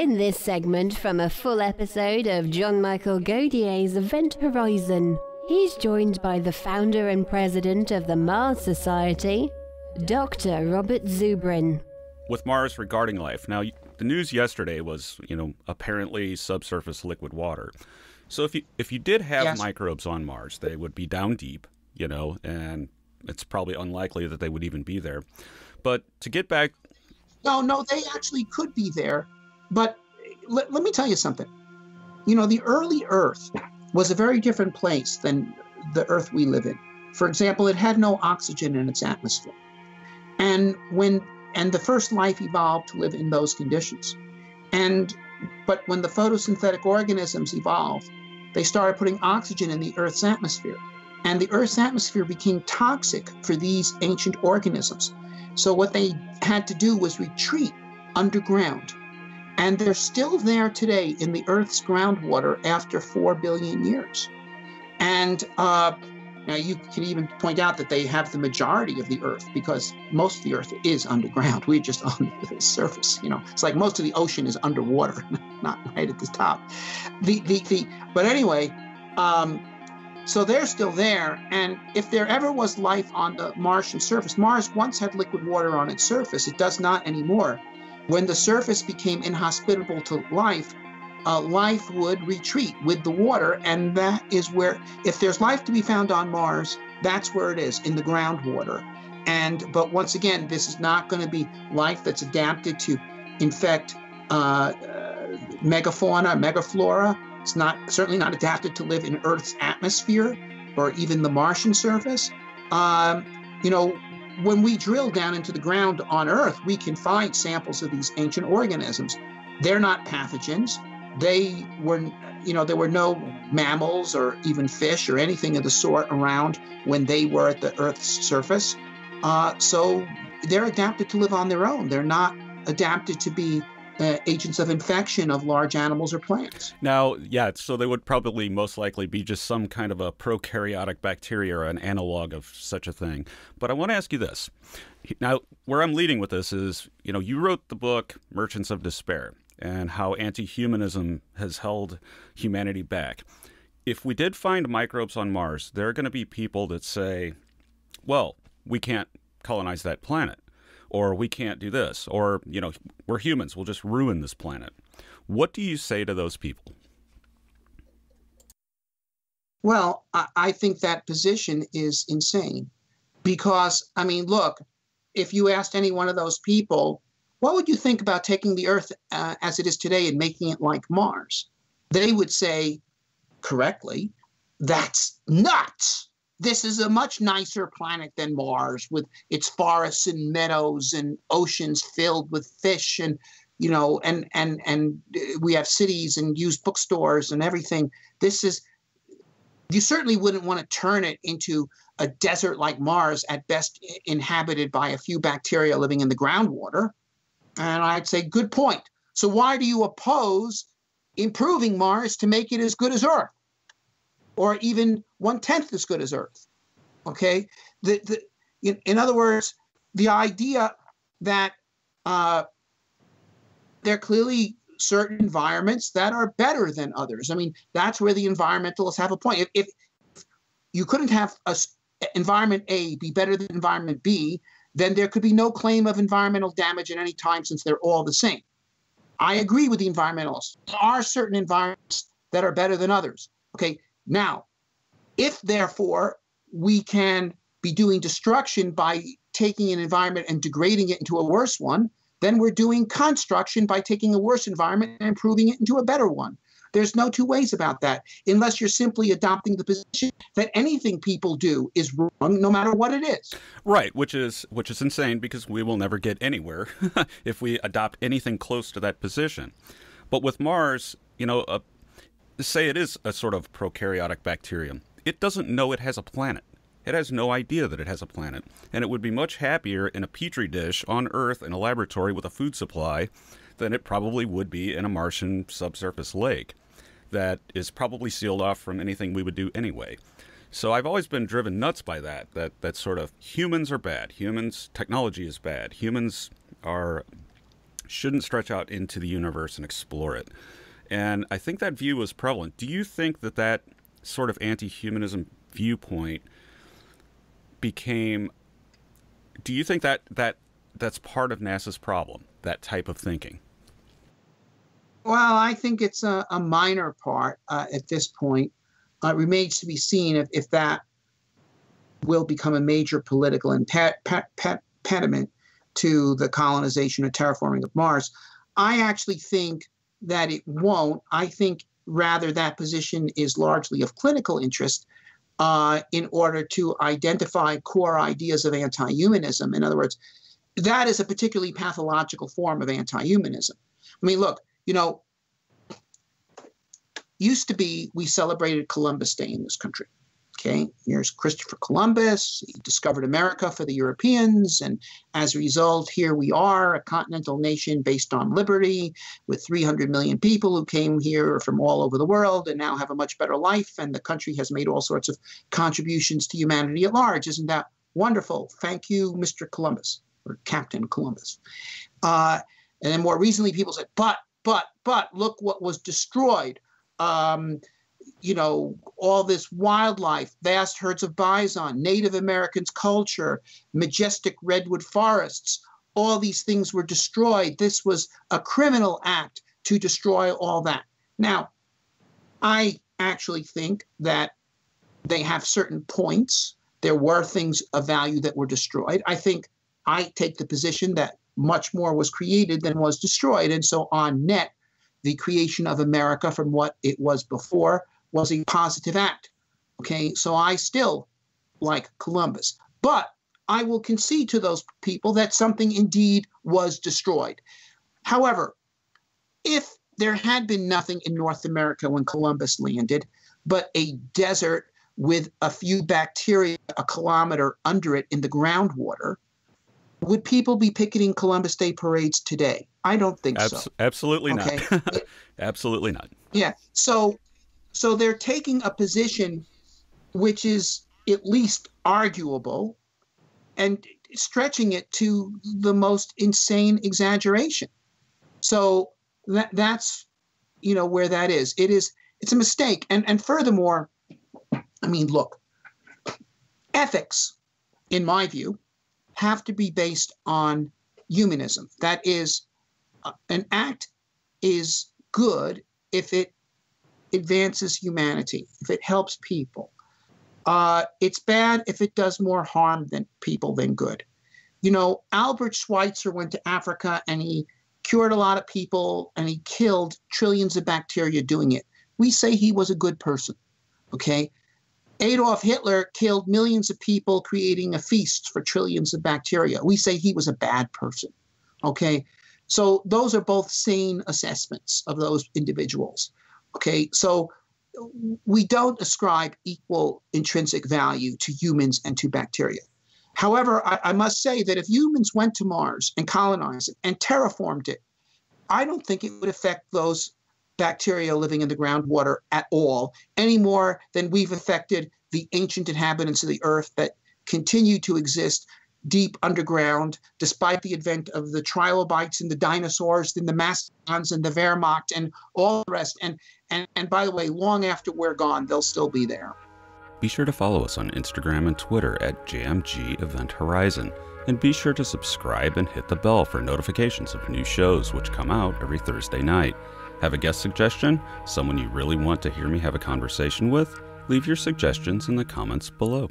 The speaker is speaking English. in this segment from a full episode of Jean-Michel Gaudier's Event Horizon. He's joined by the founder and president of the Mars Society, Dr. Robert Zubrin. With Mars regarding life. Now, the news yesterday was, apparently subsurface liquid water. So if you did have microbes on Mars, they would be down deep, and it's probably unlikely that they would even be there. But to get back... No, they actually could be there. But let me tell you something. The early Earth was a very different place than the Earth we live in. For example, it had no oxygen in its atmosphere. And the first life evolved to live in those conditions. But when the photosynthetic organisms evolved, they started putting oxygen in the Earth's atmosphere. And the Earth's atmosphere became toxic for these ancient organisms. So what they had to do was retreat underground. And they're still there today in the Earth's groundwater after 4 billion years. And now you can even point out that they have the majority of the Earth, because most of the Earth is underground. We're just on the surface, It's like most of the ocean is underwater, not right at the top. But anyway, so they're still there. And if there ever was life on the Martian surface, Mars once had liquid water on its surface. It does not anymore. When the surface became inhospitable to life, life would retreat with the water, and that is where, if there's life to be found on Mars, that's where it is, in the groundwater. But once again, this is not going to be life that's adapted to infect megafauna, megaflora. It's certainly not adapted to live in Earth's atmosphere or even the Martian surface. When we drill down into the ground on Earth, we can find samples of these ancient organisms. They're not pathogens. They were, there were no mammals or even fish or anything of the sort around when they were at the Earth's surface. So they're adapted to live on their own. They're not adapted to be agents of infection of large animals or plants. Now, so they would probably most likely be just some kind of a prokaryotic bacteria or an analog of such a thing. But I want to ask you this. Now, where I'm leading with this is, you wrote the book Merchants of Despair, and how anti-humanism has held humanity back. If we did find microbes on Mars, there are going to be people that say, well, we can't colonize that planet, or we can't do this, or, we're humans, we'll just ruin this planet. What do you say to those people? Well, I think that position is insane. Because, look, if you asked any one of those people, what would you think about taking the Earth as it is today and making it like Mars? They would say, correctly, that's nuts. This is a much nicer planet than Mars, with its forests and meadows and oceans filled with fish, and, and we have cities and used bookstores and everything. You certainly wouldn't want to turn it into a desert like Mars, at best inhabited by a few bacteria living in the groundwater. And I'd say, good point. So why do you oppose improving Mars to make it as good as Earth, or even 1/10 as good as Earth? Okay. In other words, the idea that there are clearly certain environments that are better than others. That's where the environmentalists have a point. If you couldn't have environment A be better than environment B, then there could be no claim of environmental damage at any time, since they're all the same. I agree with the environmentalists. There are certain environments that are better than others. Okay, now, if therefore we can be doing destruction by taking an environment and degrading it into a worse one, then we're doing construction by taking a worse environment and improving it into a better one. There's no two ways about that, unless you're simply adopting the position that anything people do is wrong, no matter what it is. Right, which is insane, because we will never get anywhere if we adopt anything close to that position. But with Mars, say it is a sort of prokaryotic bacterium. It doesn't know it has a planet. It has no idea that it has a planet. And it would be much happier in a petri dish on Earth in a laboratory with a food supply than it probably would be in a Martian subsurface lake that is probably sealed off from anything we would do anyway. So I've always been driven nuts by that sort of humans are bad, humans, technology is bad, humans are shouldn't stretch out into the universe and explore it. And I think that view was prevalent. Do you think that that sort of anti-humanism viewpoint became, do you think that that's part of NASA's problem, that type of thinking? Well, I think it's a minor part at this point. It remains to be seen if that will become a major political impediment to the colonization or terraforming of Mars. I actually think that it won't. I think rather that position is largely of clinical interest in order to identify core ideas of anti-humanism. In other words, that is a particularly pathological form of anti-humanism. I mean, look, you know, used to be we celebrated Columbus Day in this country. Okay, here's Christopher Columbus. He discovered America for the Europeans, and as a result, here we are, a continental nation based on liberty with 300 million people who came here from all over the world and now have a much better life, and the country has made all sorts of contributions to humanity at large. Isn't that wonderful? Thank you, Mr. Columbus, or Captain Columbus. And then more recently, people said, but, look what was destroyed. You know, all this wildlife, vast herds of bison, Native Americans' culture, majestic redwood forests, all these things were destroyed. This was a criminal act to destroy all that. Now, I actually think that they have certain points. There were things of value that were destroyed. I think I take the position that much more was created than was destroyed. And so on net, the creation of America from what it was before was a positive act. Okay, so I still like Columbus, but I will concede to those people that something indeed was destroyed. However, if there had been nothing in North America when Columbus landed, but a desert with a few bacteria a kilometer under it in the groundwater, would people be picketing Columbus Day parades today? I don't think so. Absolutely not. Okay. Absolutely not. Yeah. So they're taking a position which is at least arguable and stretching it to the most insane exaggeration. So that's, you know, where that is. It's a mistake. And furthermore, I mean, look, ethics, in my view, have to be based on humanism. That is, an act is good if it advances humanity, if it helps people. It's bad if it does more harm than people than good. You know, Albert Schweitzer went to Africa and he cured a lot of people and he killed trillions of bacteria doing it. We say he was a good person, okay? Adolf Hitler killed millions of people creating a feast for trillions of bacteria. We say he was a bad person, okay? So those are both sane assessments of those individuals, okay? So we don't ascribe equal intrinsic value to humans and to bacteria. However, I must say that if humans went to Mars and colonized it and terraformed it, I don't think it would affect those bacteria living in the groundwater at all, any more than we've affected the ancient inhabitants of the Earth that continue to exist deep underground, despite the advent of the trilobites and the dinosaurs and the mastodons and the Wehrmacht and all the rest. And by the way, long after we're gone, they'll still be there. Be sure to follow us on Instagram and Twitter at JMG Event Horizon. And be sure to subscribe and hit the bell for notifications of new shows, which come out every Thursday night. Have a guest suggestion? Someone you really want to hear me have a conversation with? Leave your suggestions in the comments below.